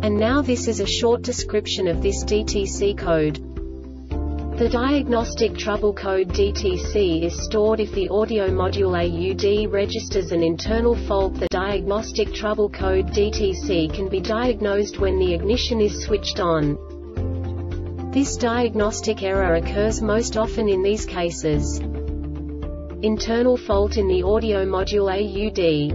And now this is a short description of this DTC code. The diagnostic trouble code DTC is stored if the audio module AUD registers an internal fault. The diagnostic trouble code DTC can be diagnosed when the ignition is switched on. This diagnostic error occurs most often in these cases: internal fault in the audio module AUD.